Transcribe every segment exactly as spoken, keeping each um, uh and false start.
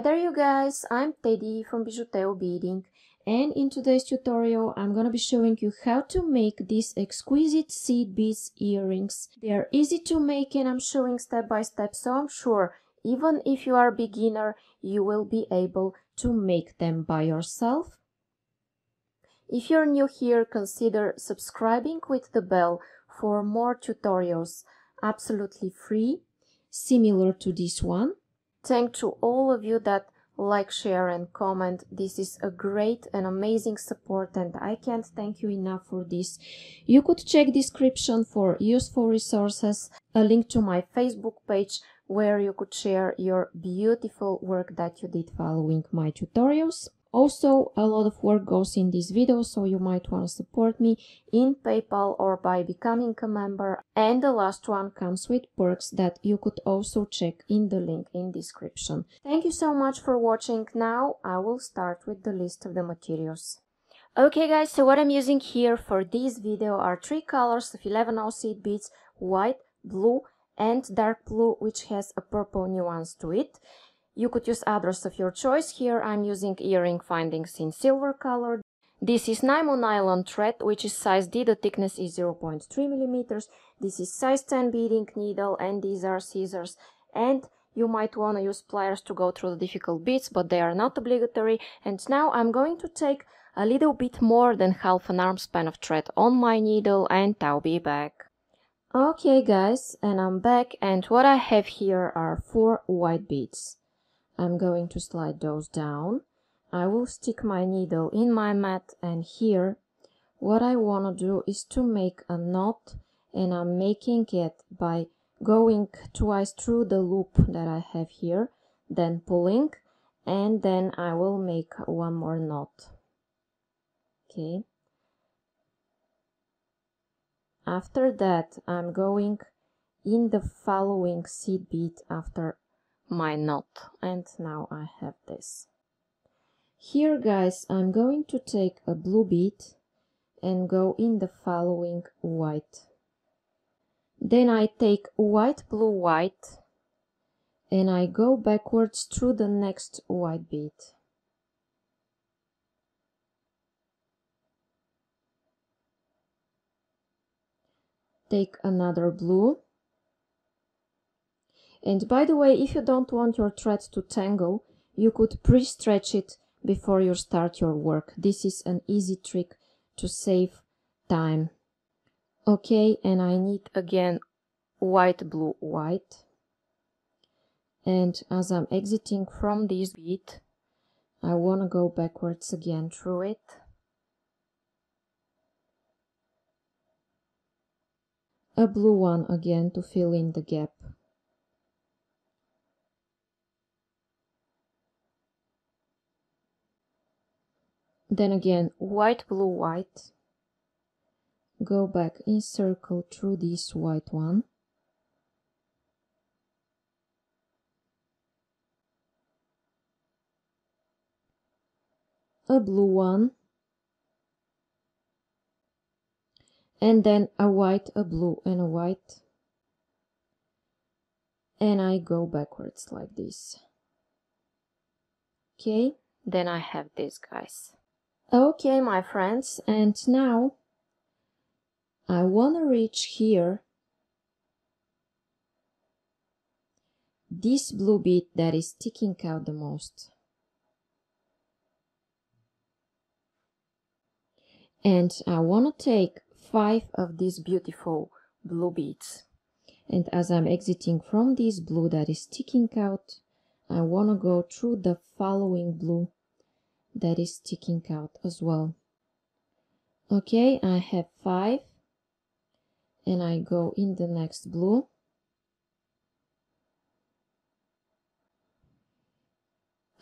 Hi there you guys, I'm Teddy from Bijuteo Beading, and in today's tutorial I'm gonna be showing you how to make these exquisite seed beads earrings. They are easy to make and I'm showing step by step, so I'm sure even if you are a beginner you will be able to make them by yourself. If you're new here, consider subscribing with the bell for more tutorials absolutely free, similar to this one. Thanks to all of you that like, share and comment. This is a great and amazing support and I can't thank you enough for this. You could check description for useful resources, a link to my Facebook page where you could share your beautiful work that you did following my tutorials. Also, a lot of work goes in this video, so you might want to support me in PayPal or by becoming a member. And the last one comes with perks that you could also check in the link in description. Thank you so much for watching. Now I will start with the list of the materials. Okay guys, so what I'm using here for this video are three colors of eleven ounce seed beads, white, blue and dark blue, which has a purple nuance to it. You could use others of your choice. Here I'm using earring findings in silver color. This is Nymo nylon thread, which is size D, the thickness is zero point three millimeters. This is size ten beading needle and these are scissors. And you might want to use pliers to go through the difficult beads, but they are not obligatory. And now I'm going to take a little bit more than half an arm span of thread on my needle and I'll be back. Okay guys, and I'm back, and what I have here are four white beads. I'm going to slide those down. I will stick my needle in my mat, and here what I want to do is to make a knot, and I'm making it by going twice through the loop that I have here, then pulling, and then I will make one more knot. Okay. After that I'm going in the following seed bead after my knot, and now I have this. Here guys, I'm going to take a blue bead and go in the following white. Then I take white, blue, white, and I go backwards through the next white bead. Take another blue. And by the way, if you don't want your thread to tangle, you could pre-stretch it before you start your work. This is an easy trick to save time. Okay, and I need again white, blue, white. And as I'm exiting from this bead, I want to go backwards again through it. A blue one again to fill in the gap. Then again, white, blue, white, go back in circle through this white one. A blue one. And then a white, a blue and a white. And I go backwards like this. Okay, then I have this, guys. Okay my friends, and now I want to reach here this blue bead that is sticking out the most, and I want to take five of these beautiful blue beads, and as I'm exiting from this blue that is sticking out, I want to go through the following blue that is sticking out as well. Okay, I have five and I go in the next blue.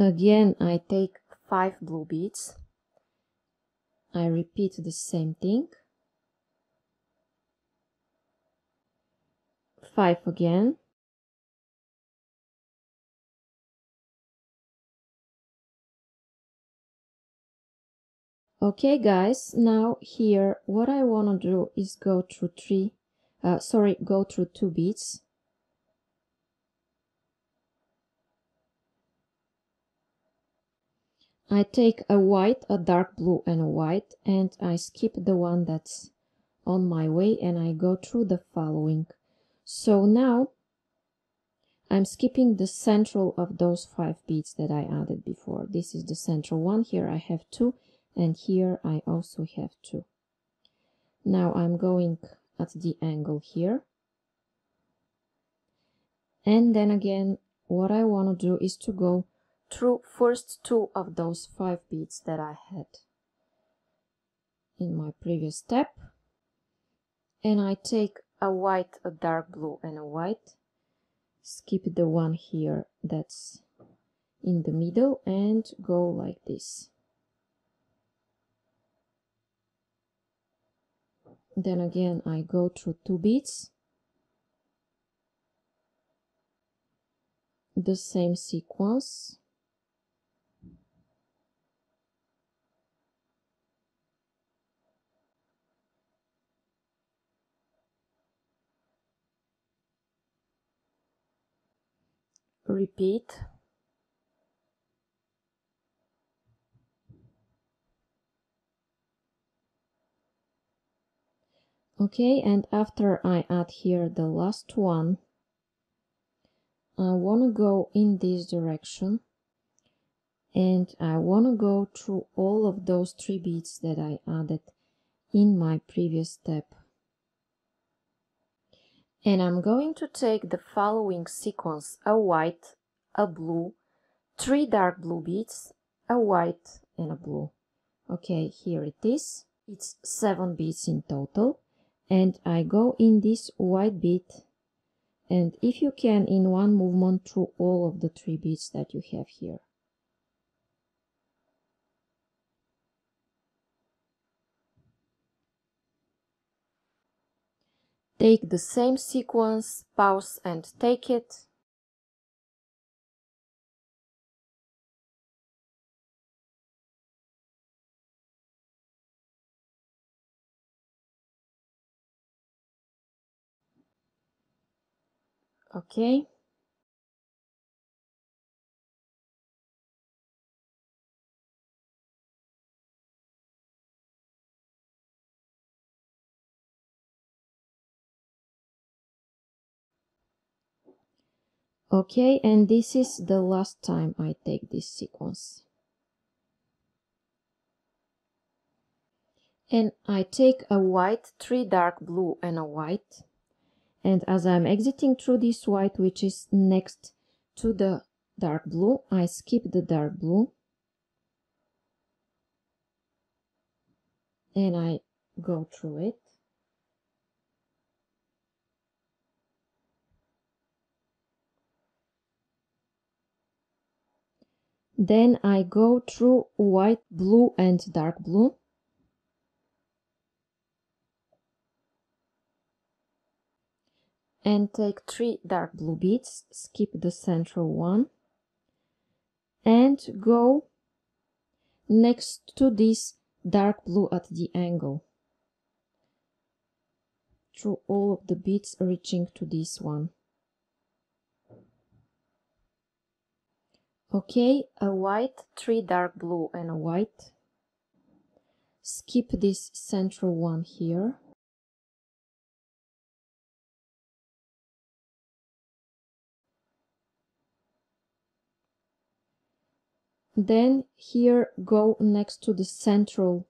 Again, I take five blue beads. I repeat the same thing. Five again. Okay guys, now here what I want to do is go through three, uh, sorry, go through two beads. I take a white, a dark blue and a white, and I skip the one that's on my way and I go through the following. So now I'm skipping the central of those five beads that I added before. This is the central one. Here I have two, and here I also have two. Now I'm going at the angle here. And then again, what I want to do is to go through first two of those five beads that I had in my previous step. And I take a white, a dark blue and a white, skip the one here that's in the middle and go like this. Then again I go through two beads, the same sequence, repeat. Okay, and after I add here the last one, I want to go in this direction and I want to go through all of those three beads that I added in my previous step. And I'm going to take the following sequence: a white, a blue, three dark blue beads, a white and a blue. Okay, here it is. It's seven beads in total. And I go in this white bead, and if you can, in one movement through all of the three beads that you have here. Take the same sequence, pause and take it. Okay. Okay, and this is the last time I take this sequence. And I take a white, three dark blue and a white. And as I'm exiting through this white, which is next to the dark blue, I skip the dark blue. And I go through it. Then I go through white, blue and dark blue. And take three dark blue beads, skip the central one. And go next to this dark blue at the angle. Through all of the beads reaching to this one. Okay, a white, three dark blue and a white. Skip this central one here. Then here go next to the central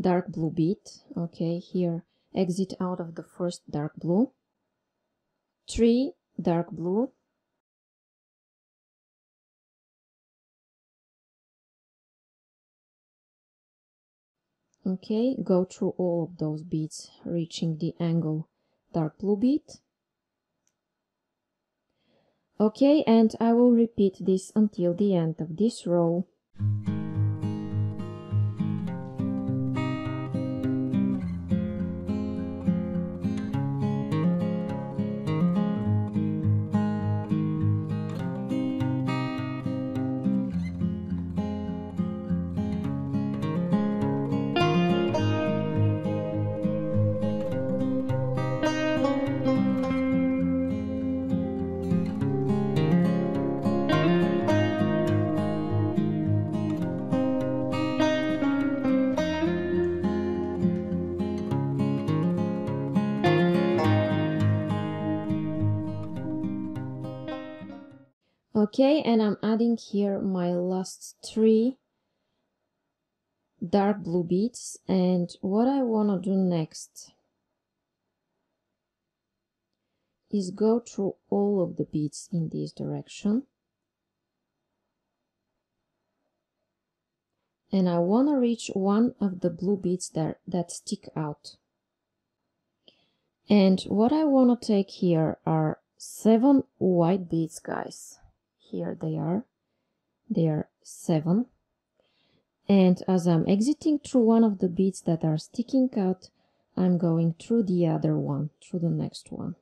dark blue bead. Okay, here exit out of the first dark blue. Three dark blue. Okay, go through all of those beads, reaching the angle dark blue bead. Okay, and I will repeat this until the end of this row. Okay, and I'm adding here my last three dark blue beads, and what I want to do next is go through all of the beads in this direction, and I want to reach one of the blue beads that, that stick out. And what I want to take here are seven white beads, guys. Here they are. They are seven. And as I'm exiting through one of the beads that are sticking out, I'm going through the other one, through the next one.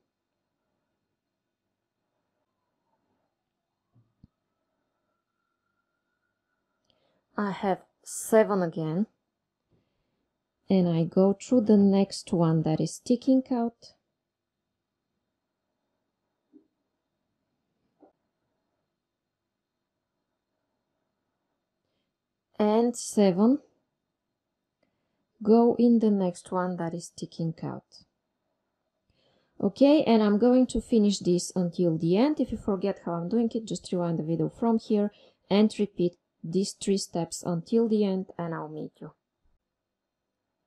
I have seven again, and I go through the next one that is sticking out. And seven, go in the next one that is sticking out. Okay, and I'm going to finish this until the end. If you forget how I'm doing it, just rewind the video from here and repeat these three steps until the end, and I'll meet you.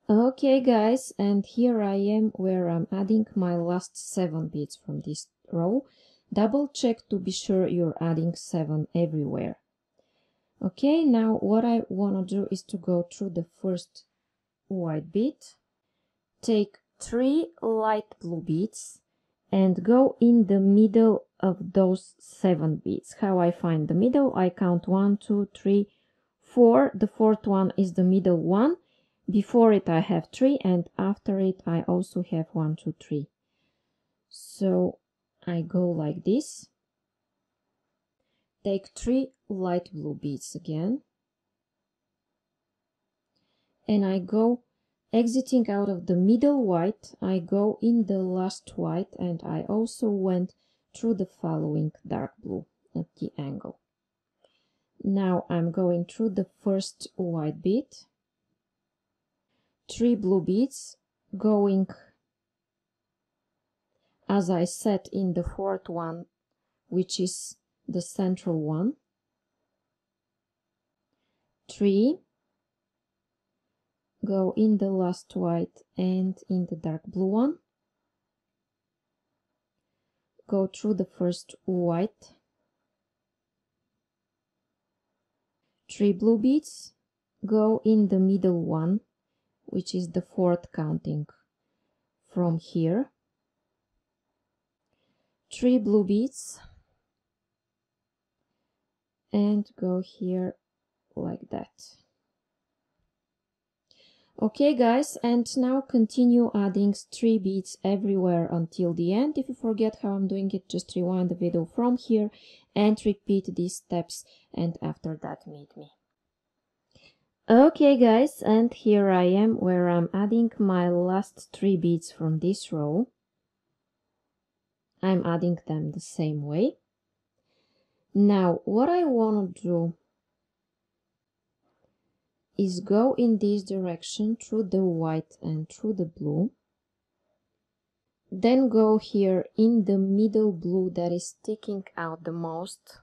Okay, guys, and here I am where I'm adding my last seven beads from this row. Double check to be sure you're adding seven everywhere. Okay, now what I want to do is to go through the first white bead, take three light blue beads and go in the middle of those seven beads. How I find the middle? I count one, two, three, four. The fourth one is the middle one. Before it I have three, and after it I also have one, two, three. So I go like this. Take three light blue beads again, and I go exiting out of the middle white, I go in the last white, and I also went through the following dark blue at the angle. Now I'm going through the first white bead, three blue beads, going as I said in the fourth one, which is the central one, three, go in the last white and in the dark blue one, go through the first white, three blue beads, go in the middle one, which is the fourth counting from here, three blue beads, and go here like that. Okay, guys, and now continue adding three beads everywhere until the end. If you forget how I'm doing it, just rewind the video from here and repeat these steps, and after that meet me. Okay, guys, and here I am where I'm adding my last three beads from this row. I'm adding them the same way. Now, what I want to do is go in this direction through the white and through the blue, then go here in the middle blue that is sticking out the most,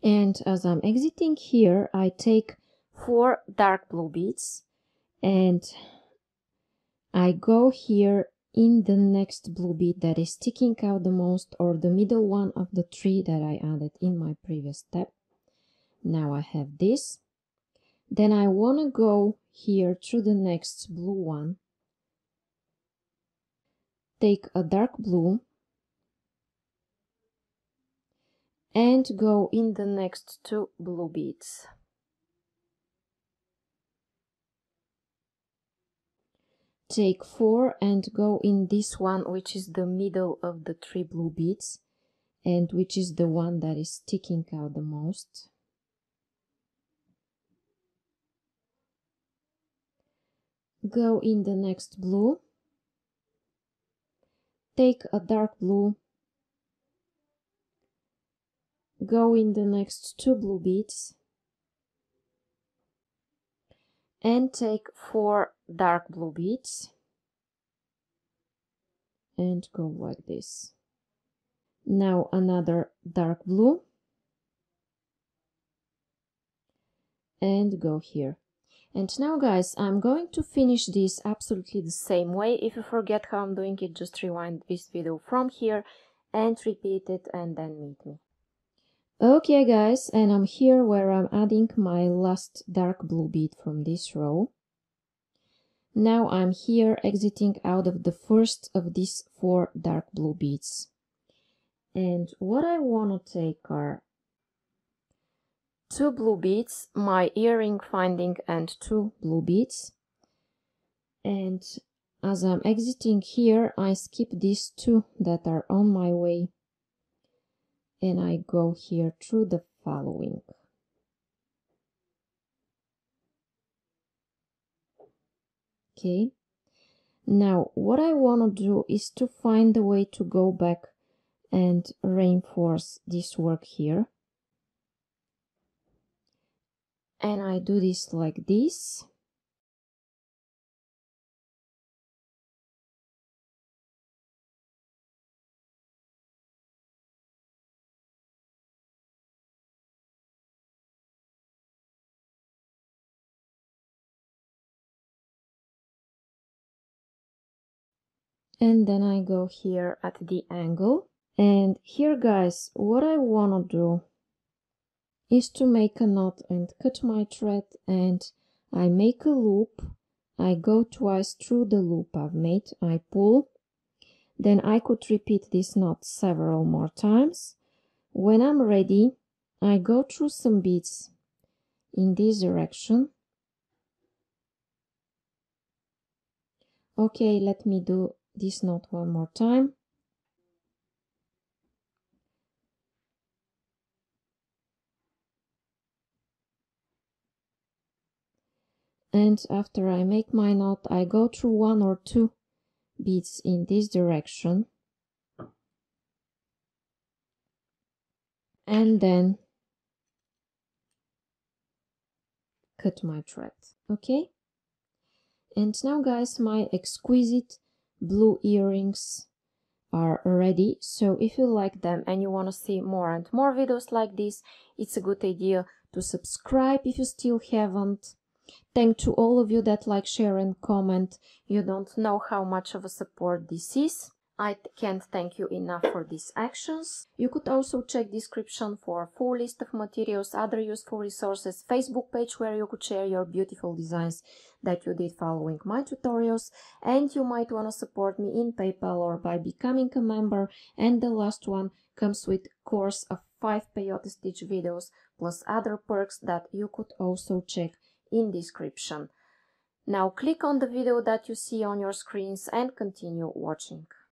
and as I'm exiting here I take four dark blue beads and I go here in the next blue bead that is sticking out the most, or the middle one of the three that I added in my previous step. Now I have this. Then I want to go here through the next blue one. Take a dark blue and go in the next two blue beads. Take four and go in this one, which is the middle of the three blue beads and which is the one that is sticking out the most. Go in the next blue, take a dark blue, go in the next two blue beads and take four dark blue beads and go like this. Now another dark blue and go here. And now, guys, I'm going to finish this absolutely the same way. If you forget how I'm doing it, just rewind this video from here and repeat it and then meet me. Okay, guys, and I'm here where I'm adding my last dark blue bead from this row. Now I'm here exiting out of the first of these four dark blue beads. And what I want to take are two blue beads, my earring finding and two blue beads. And as I'm exiting here, I skip these two that are on my way and I go here through the following. Okay, now what I want to do is to find a way to go back and reinforce this work here. And I do this like this. And then I go here at the angle. And here, guys, what I want to do is to make a knot and cut my thread, and I make a loop, I go twice through the loop I've made, I pull, then I could repeat this knot several more times. When I'm ready, I go through some beads in this direction. Okay, let me do this knot one more time. And after I make my knot, I go through one or two beads in this direction. And then cut my thread. Okay? And now, guys, my exquisite blue earrings are ready. So if you like them and you want to see more and more videos like this, it's a good idea to subscribe if you still haven't. Thank to all of you that like, share and comment. You don't know how much of a support this is. I can't thank you enough for these actions. You could also check description for a full list of materials, other useful resources, Facebook page where you could share your beautiful designs that you did following my tutorials. And you might want to support me in PayPal or by becoming a member. And the last one comes with course of five peyote stitch videos plus other perks that you could also check in description. Now click on the video that you see on your screens and continue watching.